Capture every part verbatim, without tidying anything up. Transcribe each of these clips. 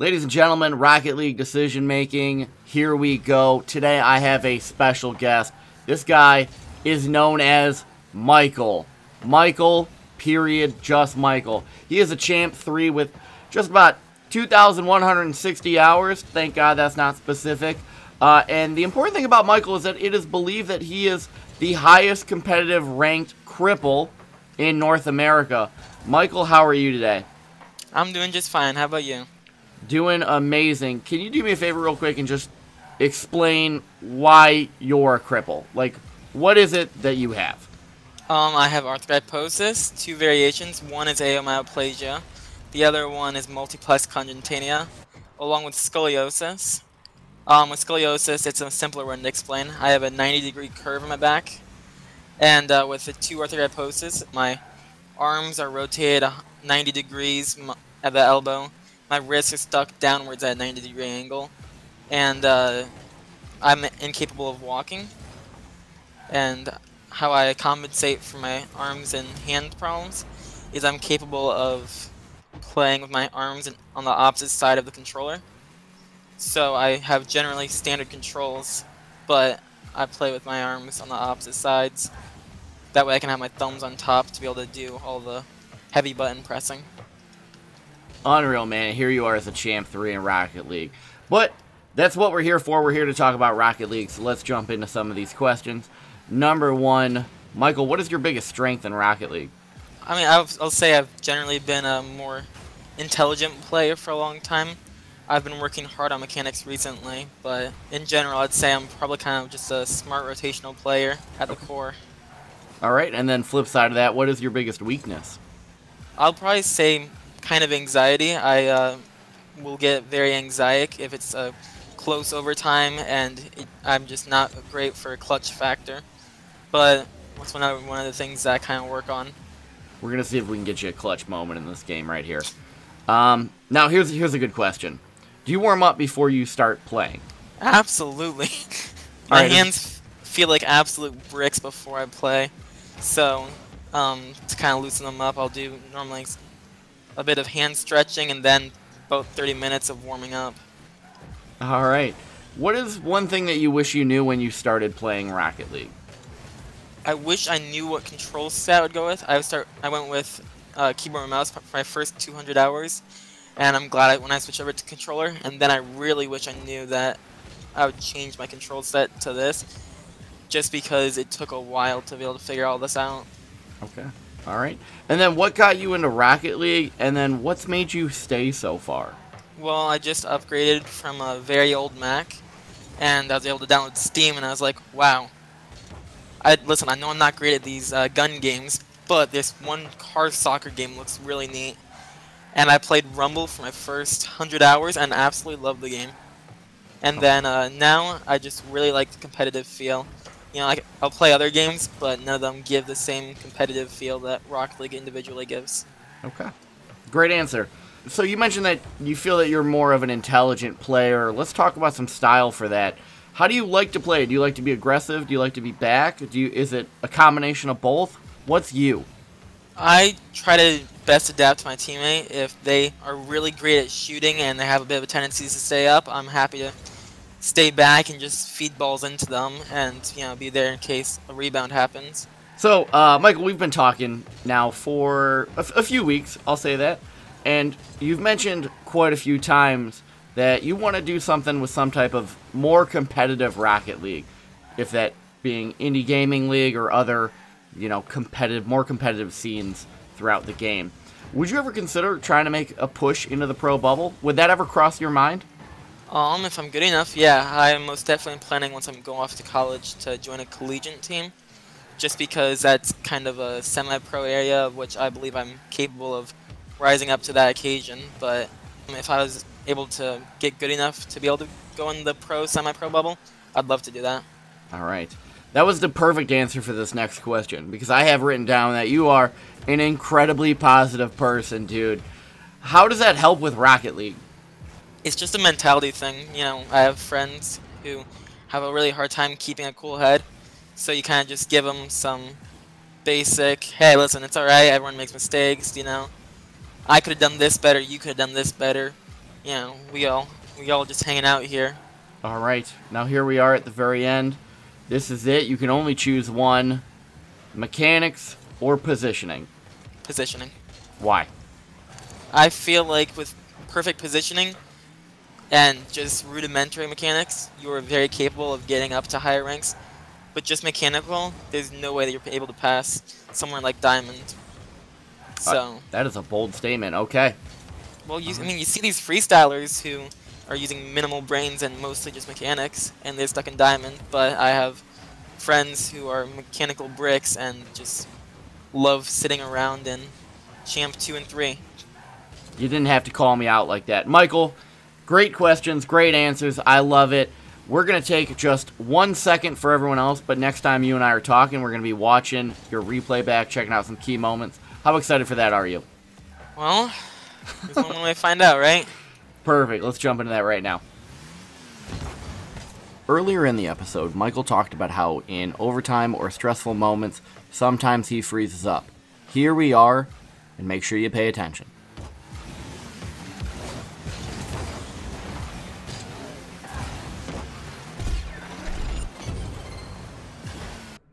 Ladies and gentlemen, Rocket League decision making, here we go. Today I have a special guest. This guy is known as Michael. Michael, period, just Michael. He is a Champ three with just about two thousand one hundred sixty hours. Thank God that's not specific. Uh, and the important thing about Michael is that it is believed that he is the highest competitive ranked cripple in North America. Michael, how are you today? I'm doing just fine. How about you? Doing amazing. Can you do me a favor real quick and just explain why you're a cripple? Like, what is it that you have? Um, I have arthrogryposis, two variations. One is aomyoplasia. The other one is multiplex congenita, along with scoliosis. Um, with scoliosis, it's a simpler one to explain. I have a ninety degree curve in my back. And uh, with the two arthrogryposis, my arms are rotated ninety degrees at the elbow. My wrists are stuck downwards at a ninety degree angle, and uh, I'm incapable of walking. And how I compensate for my arms and hand problems is I'm capable of playing with my arms on the opposite side of the controller. So I have generally standard controls, but I play with my arms on the opposite sides. That way I can have my thumbs on top to be able to do all the heavy button pressing. Unreal, man. Here you are as a Champ three in Rocket League. But that's what we're here for. We're here to talk about Rocket League, so let's jump into some of these questions. Number one, Michael, what is your biggest strength in Rocket League? I mean, I'll say I've generally been a more intelligent player for a long time. I've been working hard on mechanics recently, but in general, I'd say I'm probably kind of just a smart rotational player at the core. All right, and then flip side of that, what is your biggest weakness? I'll probably say kind of anxiety. I uh, will get very anxiotic if it's a close overtime, and it, I'm just not great for a clutch factor. But that's one of, one of the things that I kind of work on. We're gonna see if we can get you a clutch moment in this game right here. Um, now here's here's a good question. Do you warm up before you start playing? Absolutely. My right, hands feel like absolute bricks before I play, so um, to kind of loosen them up, I'll do normally a bit of hand stretching, and then about thirty minutes of warming up. All right. What is one thing that you wish you knew when you started playing Rocket League? I wish I knew what control set I would go with. I would start. I went with uh, keyboard and mouse for my first two hundred hours, and I'm glad I, when I switched over to controller. And then I really wish I knew that I would change my control set to this, just because it took a while to be able to figure all this out. Okay. All right. And then what got you into Rocket League, and then what's made you stay so far? Well, I just upgraded from a very old Mac, and I was able to download Steam, and I was like, wow. I, listen, I know I'm not great at these uh, gun games, but this one car soccer game looks really neat. And I played Rumble for my first one hundred hours, and absolutely loved the game. And then uh, now I just really like the competitive feel. You know, like, I'll play other games, but none of them give the same competitive feel that Rocket League individually gives. Okay. Great answer. So you mentioned that you feel that you're more of an intelligent player. Let's talk about some style for that. How do you like to play? Do you like to be aggressive? Do you like to be back? Do you, is it a combination of both? What's you? I try to best adapt to my teammate. If they are really great at shooting and they have a bit of a tendency to stay up, I'm happy to stay back and just feed balls into them, and you know, be there in case a rebound happens. So, uh, Michael, we've been talking now for a, f a few weeks, I'll say that, and you've mentioned quite a few times that you want to do something with some type of more competitive Rocket League, if that being indie gaming league or other, you know, competitive, more competitive scenes throughout the game. Would you ever consider trying to make a push into the pro bubble? Would that ever cross your mind? Um, if I'm good enough, yeah, I'm most definitely planning once I'm going off to college to join a collegiate team. just because that's kind of a semi-pro area of which I believe I'm capable of rising up to that occasion. But if I was able to get good enough to be able to go in the pro, semi-pro bubble, I'd love to do that. All right. That was the perfect answer for this next question, because I have written down that you are an incredibly positive person, dude. How does that help with Rocket League? It's just a mentality thing. You know, I have friends who have a really hard time keeping a cool head, so you kind of just give them some basic, hey, listen, it's all right, everyone makes mistakes, you know. I could have done this better, you could have done this better. You know, we all, we all just hanging out here. All right, now here we are at the very end. This is it. You can only choose one: mechanics or positioning. Positioning. Why? I feel like with perfect positioning and just rudimentary mechanics, you are very capable of getting up to higher ranks. But just mechanical, there's no way that you're able to pass someone like Diamond. So uh, that is a bold statement. Okay. Well, you, I mean, you see these freestylers who are using minimal brains and mostly just mechanics, and they're stuck in Diamond. But I have friends who are mechanical bricks and just love sitting around in Champ two and three. You didn't have to call me out like that. Michael, great questions, great answers. I love it. We're going to take just one second for everyone else, but next time you and I are talking, we're going to be watching your replay back, checking out some key moments. How excited for that are you? Well, there's one way to find out, right? Perfect. Let's jump into that right now. Earlier in the episode, Michael talked about how in overtime or stressful moments, sometimes he freezes up. Here we are, and make sure you pay attention.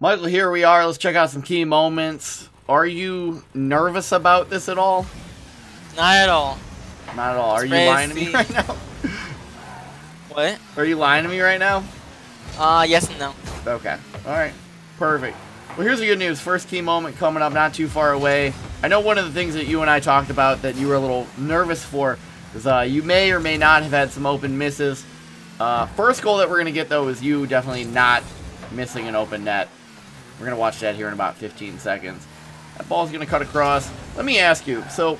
Michael, here we are. Let's check out some key moments. Are you nervous about this at all? Not at all. Not at all. Are you lying to me right now? What? Are you lying to me right now? Uh, yes and no. Okay. All right. Perfect. Well, here's the good news. First key moment coming up not too far away. I know one of the things that you and I talked about that you were a little nervous for is uh, you may or may not have had some open misses. Uh, first goal that we're going to get, though, is you definitely not missing an open net. We're going to watch that here in about fifteen seconds. That ball's going to cut across. Let me ask you, so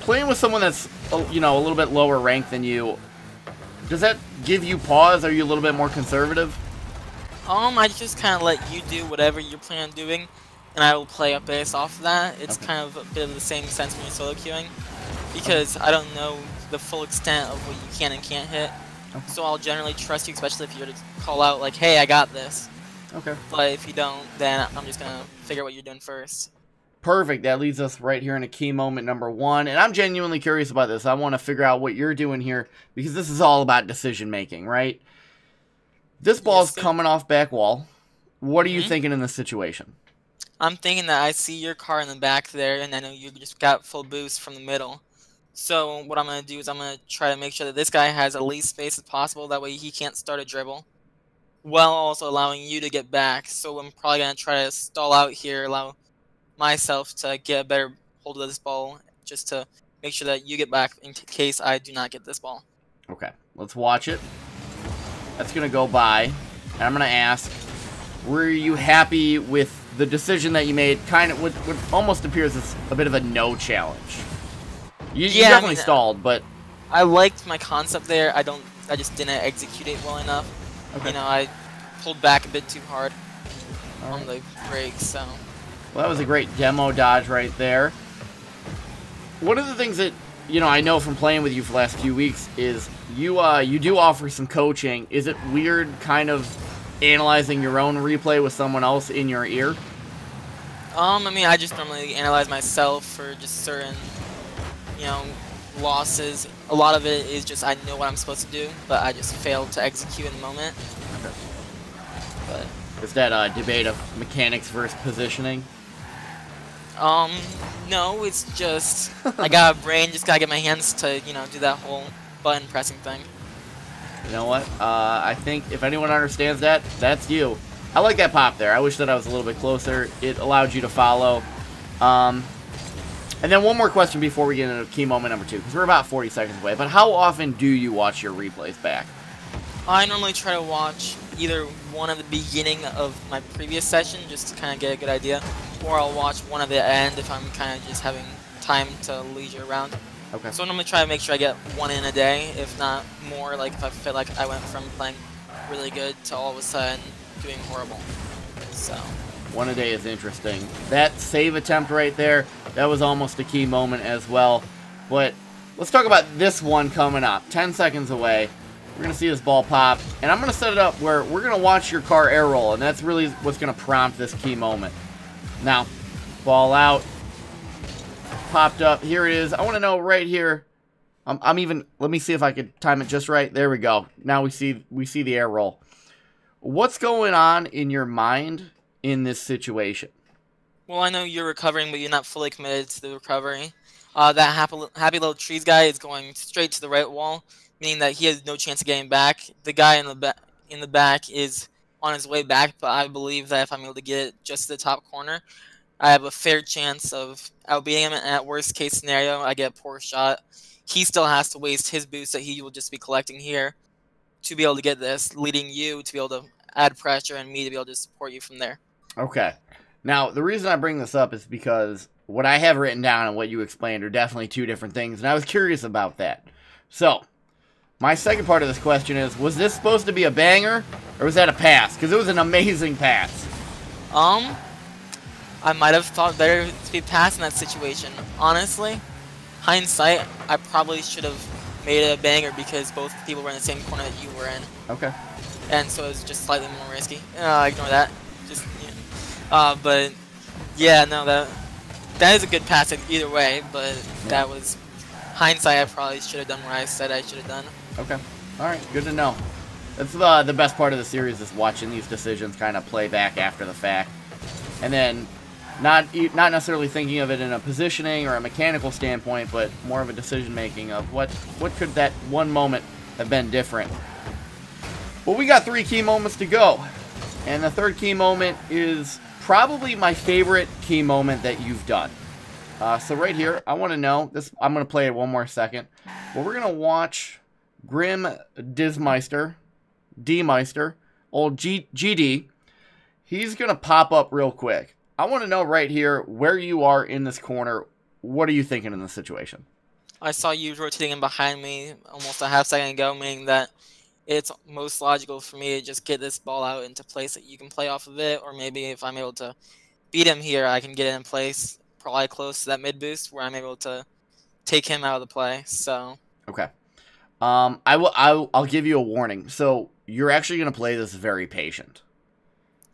playing with someone that's, you know, a little bit lower ranked than you, does that give you pause? Are you a little bit more conservative? Um, I just kind of let you do whatever you plan on doing, and I will play up based off of that. It's okay. Kind of a bit of the same sense when you're solo queuing, because okay. I don't know the full extent of what you can and can't hit. Okay. So I'll generally trust you, especially if you're to call out, like, hey, I got this. Okay. But if you don't, then I'm just going to figure out what you're doing first. Perfect. That leads us right here in a key moment number one. And I'm genuinely curious about this. I want to figure out what you're doing here, because this is all about decision making, right? This ball's yes, coming off back wall. What are mm-hmm. you thinking in this situation? I'm thinking that I see your car in the back there, and I know you just got full boost from the middle. So what I'm going to do is I'm going to try to make sure that this guy has at least space as possible. That way he can't start a dribble, while also allowing you to get back. So I'm probably going to try to stall out here, allow myself to get a better hold of this ball, just to make sure that you get back in case I do not get this ball. Okay, let's watch it. That's going to go by. And I'm going to ask, were you happy with the decision that you made? Kind of what, what almost appears as a bit of a no challenge. You, yeah, you definitely I mean, stalled, but I liked my concept there. I don't. I just didn't execute it well enough. Okay. You know, I pulled back a bit too hard All on right. the break. So. Well, that was a great demo dodge right there. One of the things that you know I know from playing with you for the last few weeks is you. Uh, you do offer some coaching. Is it weird, kind of analyzing your own replay with someone else in your ear? Um, I mean, I just normally analyze myself for just certain. You know, losses. A lot of it is just I know what I'm supposed to do, but I just failed to execute in the moment. Okay. But is that a debate of mechanics versus positioning? Um, no, it's just I got a brain, just gotta get my hands to you know do that whole button pressing thing. You know what? Uh, I think if anyone understands that, that's you. I like that pop there. I wish that I was a little bit closer. It allowed you to follow. Um. And then one more question before we get into key moment number two, because we're about forty seconds away. But how often do you watch your replays back? I normally try to watch either one at the beginning of my previous session just to kind of get a good idea, or I'll watch one at the end if I'm kind of just having time to leisure around. Okay. So I'm going to try to make sure I get one in a day, if not more, like if I feel like I went from playing really good to all of a sudden doing horrible. So one a day is interesting. That save attempt right there, that was almost a key moment as well. But let's talk about this one coming up. ten seconds away. We're going to see this ball pop, and I'm going to set it up where we're going to watch your car air roll, and that's really what's going to prompt this key moment. Now, ball out. Popped up. Here it is. I want to know right here. I'm, I'm even, let me see if I could time it just right. There we go. Now we see, we see the air roll. What's going on in your mind in this situation? Well, I know you're recovering, but you're not fully committed to the recovery. Uh, that happy, happy little trees guy is going straight to the right wall, meaning that he has no chance of getting back. The guy in the back in the back is on his way back, but I believe that if I'm able to get it just to the top corner, I have a fair chance of outbeating him. And at worst case scenario, I get a poor shot. He still has to waste his boost that he will just be collecting here to be able to get this, leading you to be able to add pressure and me to be able to support you from there. Okay. Now, the reason I bring this up is because what I have written down and what you explained are definitely two different things, and I was curious about that. So, my second part of this question is, was this supposed to be a banger, or was that a pass? Because it was an amazing pass. Um... I might have thought better to be passed in that situation. Honestly, hindsight, I probably should have made it a banger because both people were in the same corner that you were in. Okay. And so it was just slightly more risky. Uh, ignore that. Just, you know. Uh, but yeah, no, that that is a good pass either way. But yeah, that was hindsight. I probably should have done what I said I should have done. Okay. All right. Good to know. That's the the best part of the series is watching these decisions kind of play back after the fact, and then. Not not necessarily thinking of it in a positioning or a mechanical standpoint, but more of a decision-making of what, what could that one moment have been different. Well, we got three key moments to go. And the third key moment is probably my favorite key moment that you've done. Uh, so right here, I want to know, this. I'm going to play it one more second. Well, we're going to watch Grim Dismeister, D-Meister, old G GD. He's going to pop up real quick. I want to know right here where you are in this corner. What are you thinking in this situation? I saw you rotating in behind me almost a half second ago, meaning that it's most logical for me to just get this ball out into place that you can play off of it, or maybe if I'm able to beat him here, I can get it in place probably close to that mid boost where I'm able to take him out of the play. So okay, um, I will. I'll, I'll give you a warning. So you're actually going to play this very patient.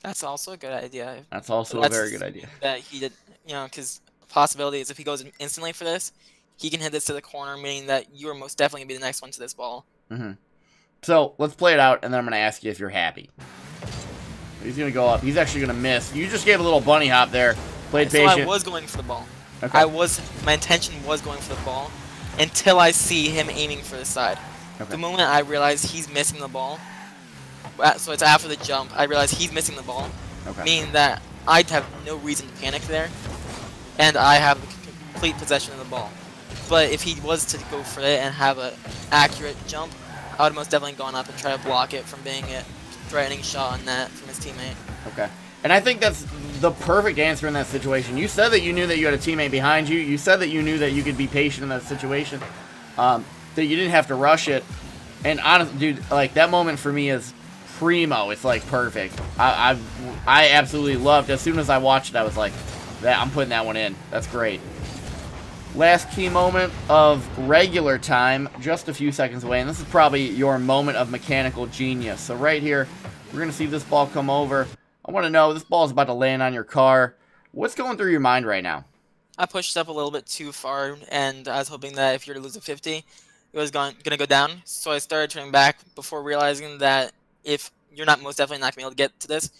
That's also a good idea. That's also That's a very good idea. That he did, you know, because possibility is if he goes instantly for this, he can hit this to the corner, meaning that you are most definitely going to be the next one to this ball. Mm-hmm. So let's play it out, and then I'm going to ask you if you're happy. He's going to go up. He's actually going to miss. You just gave a little bunny hop there. Played so patient. I was going for the ball. Okay. I was, my intention was going for the ball until I see him aiming for the side. Okay. The moment I realize he's missing the ball, so it's after the jump, I realize he's missing the ball, okay, meaning that I'd have no reason to panic there, and I have complete possession of the ball. But if he was to go for it and have an accurate jump, I would have most definitely gone up and try to block it from being a threatening shot on that from his teammate. Okay. And I think that's the perfect answer in that situation. You said that you knew that you had a teammate behind you. You said that you knew that you could be patient in that situation, um, that you didn't have to rush it. And honestly, dude, like that moment for me is primo. It's like perfect. I, I I absolutely loved. As soon as I watched it, I was like, "That I'm putting that one in. That's great." Last key moment of regular time, just a few seconds away, and this is probably your moment of mechanical genius. So right here, we're gonna see this ball come over. I want to know this ball is about to land on your car. What's going through your mind right now? I pushed up a little bit too far, and I was hoping that if you're to lose a fifty, it was going gonna go down. So I started turning back before realizing that if you're not most definitely not going to be able to get to this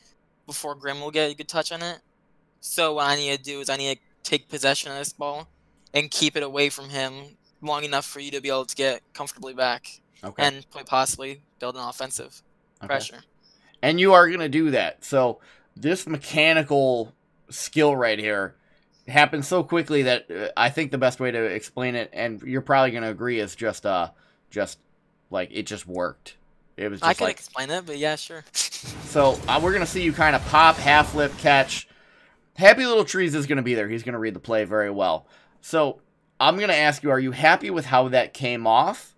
before Grim will get a good touch on it. So what I need to do is I need to take possession of this ball and keep it away from him long enough for you to be able to get comfortably back, okay, and play possibly build an offensive, okay, pressure. And you are going to do that. So this mechanical skill right here happens so quickly that I think the best way to explain it, and you're probably going to agree, is just, uh, just like it just worked. It was just I could like, explain it, but yeah, sure. So uh, we're going to see you kind of pop, half lift, catch. Happy Little Trees is going to be there. He's going to read the play very well. So I'm going to ask you, are you happy with how that came off?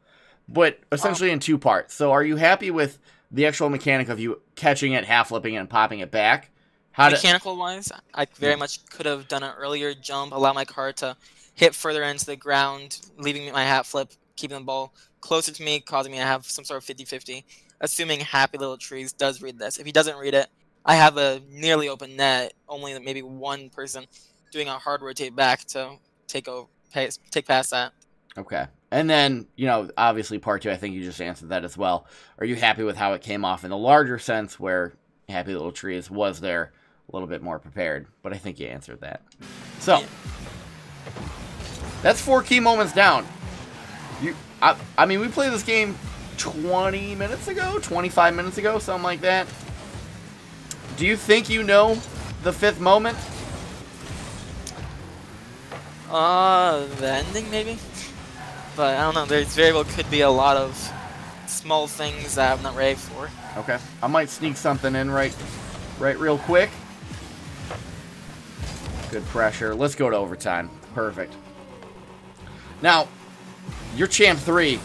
But essentially in two parts. So are you happy with the actual mechanic of you catching it, half flipping it, and popping it back? How Mechanical-wise, I very much could have done an earlier jump, allow my car to hit further into the ground, leaving my hat flip, keeping the ball closer to me, causing me to have some sort of fifty fifty. Assuming Happy Little Trees does read this. If he doesn't read it, I have a nearly open net, only maybe one person doing a hard rotate back to take over, take past that. Okay. And then, you know, obviously part two, I think you just answered that as well. Are you happy with how it came off in the larger sense where Happy Little Trees was there a little bit more prepared? But I think you answered that. So, yeah. That's four key moments down. You, I, I mean, we played this game twenty minutes ago, twenty-five minutes ago, something like that. Do you think you know the fifth moment? Uh, the ending, maybe? But I don't know, there's very well could be a lot of small things that I'm not ready for. Okay, I might sneak something in right, right real quick. Good pressure. Let's go to overtime. Perfect. Now, you're Champ three.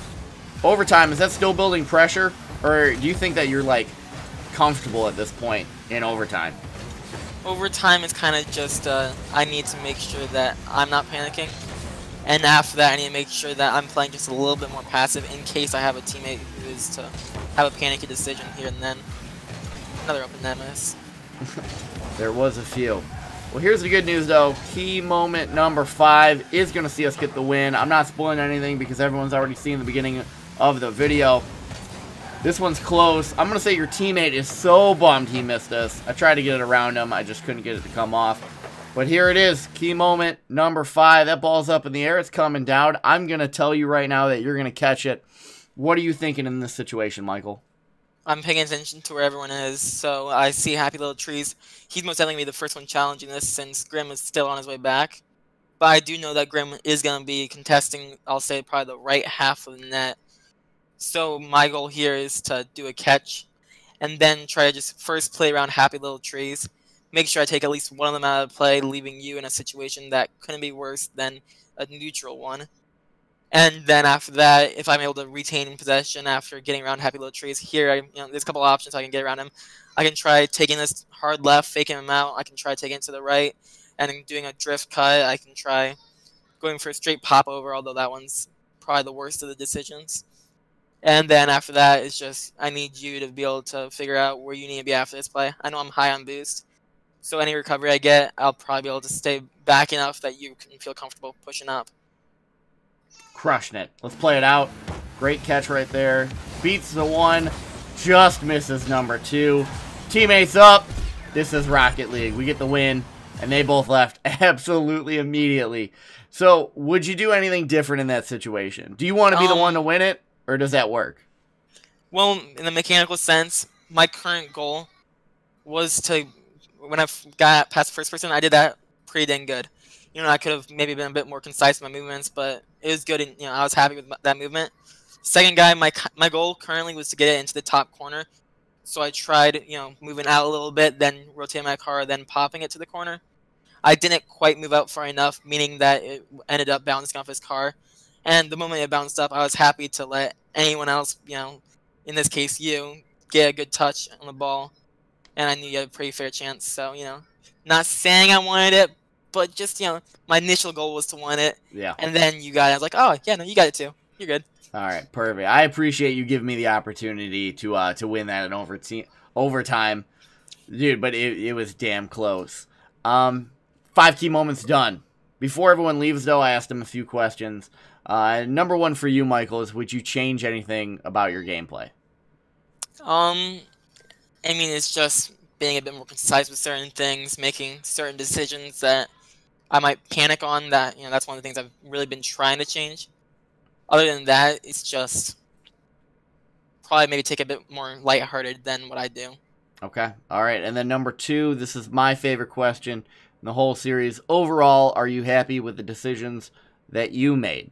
Overtime, is that still building pressure? Or do you think that you're, like, comfortable at this point in overtime? Overtime is kind of just, uh, I need to make sure that I'm not panicking. And after that, I need to make sure that I'm playing just a little bit more passive in case I have a teammate who is to have a panicky decision here and then. Another open net miss. There was a few. Well, here's the good news, though. Key moment number five is going to see us get the win. I'm not spoiling anything because everyone's already seen the beginning of the video. This one's close. I'm going to say your teammate is so bummed he missed us. I tried to get it around him. I just couldn't get it to come off. But here it is. Key moment number five. That ball's up in the air. It's coming down. I'm going to tell you right now that you're going to catch it. What are you thinking in this situation, Michael? I'm paying attention to where everyone is, so I see Happy Little Trees. He's most definitely going to be the first one challenging this since Grim is still on his way back. But I do know that Grim is going to be contesting, I'll say, probably the right half of the net. So my goal here is to do a catch and then try to just first play around Happy Little Trees. Make sure I take at least one of them out of the play, leaving you in a situation that couldn't be worse than a neutral one. And then after that, if I'm able to retain possession after getting around Happy Little Trees, here, I, you know, there's a couple options I can get around him. I can try taking this hard left, faking him out. I can try taking it to the right, and doing a drift cut. I can try going for a straight pop over, although that one's probably the worst of the decisions. And then after that, it's just I need you to be able to figure out where you need to be after this play. I know I'm high on boost, so any recovery I get, I'll probably be able to stay back enough that you can feel comfortable pushing up. Crushing it. Let's play it out. Great catch right there. Beats the one. Just misses number two. Teammates up. This is Rocket League. We get the win. And they both left absolutely immediately. So would you do anything different in that situation? Do you want to be um, the one to win it? Or does that work? Well, in the mechanical sense, my current goal was to, when I got past the first person, I did that pretty dang good. You know, I could have maybe been a bit more concise in my movements, but it was good, and, you know, I was happy with that movement. Second guy, my my goal currently was to get it into the top corner, so I tried, you know, moving out a little bit, then rotating my car, then popping it to the corner. I didn't quite move out far enough, meaning that it ended up bouncing off his car, and the moment it bounced up, I was happy to let anyone else, you know, in this case you, get a good touch on the ball, and I knew you had a pretty fair chance, so, you know, not saying I wanted it, but just, you know, my initial goal was to win it. Yeah. And then you got it. I was like, oh, yeah, no, you got it too. You're good. All right, perfect. I appreciate you giving me the opportunity to uh, to win that in over overtime. Dude, but it, it was damn close. Um, five key moments done. Before everyone leaves, though, I asked them a few questions. Uh, number one for you, Michael, is would you change anything about your gameplay? Um, I mean, it's just being a bit more concise with certain things, making certain decisions that I might panic on. That, you know, that's one of the things I've really been trying to change. Other than that, it's just probably maybe take a bit more lighthearted than what I do. Okay. All right. And then number two, this is my favorite question in the whole series. Overall, are you happy with the decisions that you made?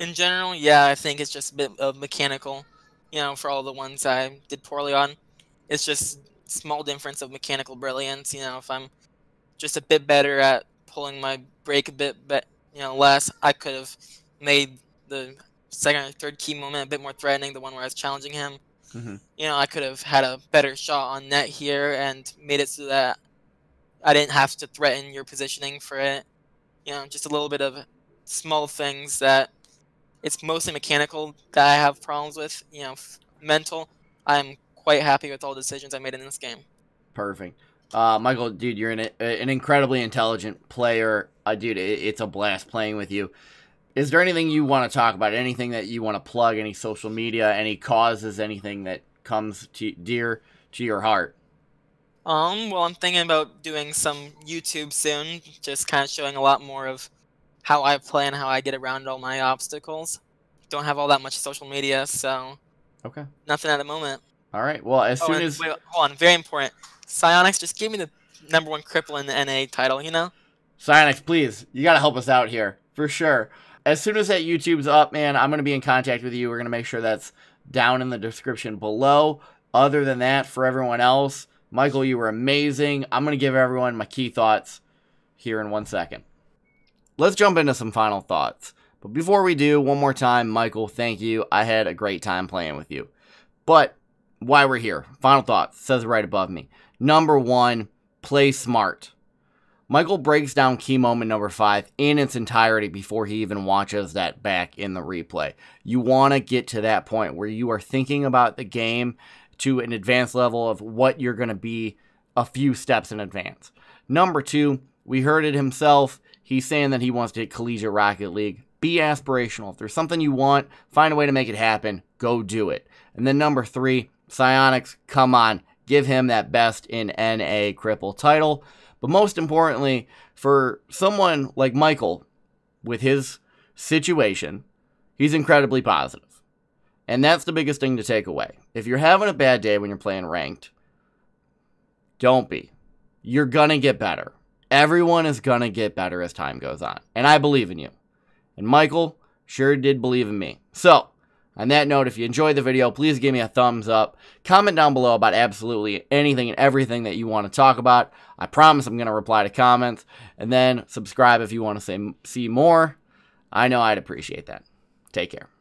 In general, yeah, I think it's just a bit of mechanical, you know, for all the ones I did poorly on. It's just small difference of mechanical brilliance. You know, if I'm just a bit better at pulling my brake a bit, but you know, less, I could have made the second or third key moment a bit more threatening, the one where I was challenging him. Mm-hmm. You know, I could have had a better shot on net here and made it so that I didn't have to threaten your positioning for it. You know, just a little bit of small things that it's mostly mechanical that I have problems with. You know, mental, I'm quite happy with all the decisions I made in this game. Perfect. Uh, Michael, dude, you're an, an incredibly intelligent player. Uh, dude, it, it's a blast playing with you. Is there anything you want to talk about? Anything that you want to plug? Any social media? Any causes? Anything that comes to, dear to your heart? Um, well, I'm thinking about doing some YouTube soon, just kind of showing a lot more of how I play and how I get around all my obstacles. Don't have all that much social media, so okay, nothing at the moment. All right. Well, as oh, soon as wait, hold on, very important. Psyonix just gave me the number one cripple in the N A title. You know, Psyonix, please, you gotta help us out here for sure. As soon as that YouTube's up, man, I'm going to be in contact with you. We're going to make sure that's down in the description below. Other than that, for everyone else, Michael, you were amazing. I'm going to give everyone my key thoughts here in one second. Let's jump into some final thoughts. But before we do, one more time, Michael, thank you. I had a great time playing with you. But why we're here, final thoughts, says right above me. Number one, play smart. Michael breaks down key moment number five in its entirety before he even watches that back in the replay. You want to get to that point where you are thinking about the game to an advanced level of what you're going to be a few steps in advance. Number two, we heard it himself. He's saying that he wants to hit collegiate Rocket League. Be aspirational. If there's something you want, find a way to make it happen. Go do it. And then number three, Psyonix, come on. Give him that best in N A cripple title. But most importantly, for someone like Michael, with his situation, he's incredibly positive. And that's the biggest thing to take away. If you're having a bad day when you're playing ranked, don't be. You're going to get better. Everyone is going to get better as time goes on. And I believe in you. And Michael sure did believe in me. So, on that note, if you enjoyed the video, please give me a thumbs up. Comment down below about absolutely anything and everything that you want to talk about. I promise I'm going to reply to comments. And then subscribe if you want to say, see more. I know I'd appreciate that. Take care.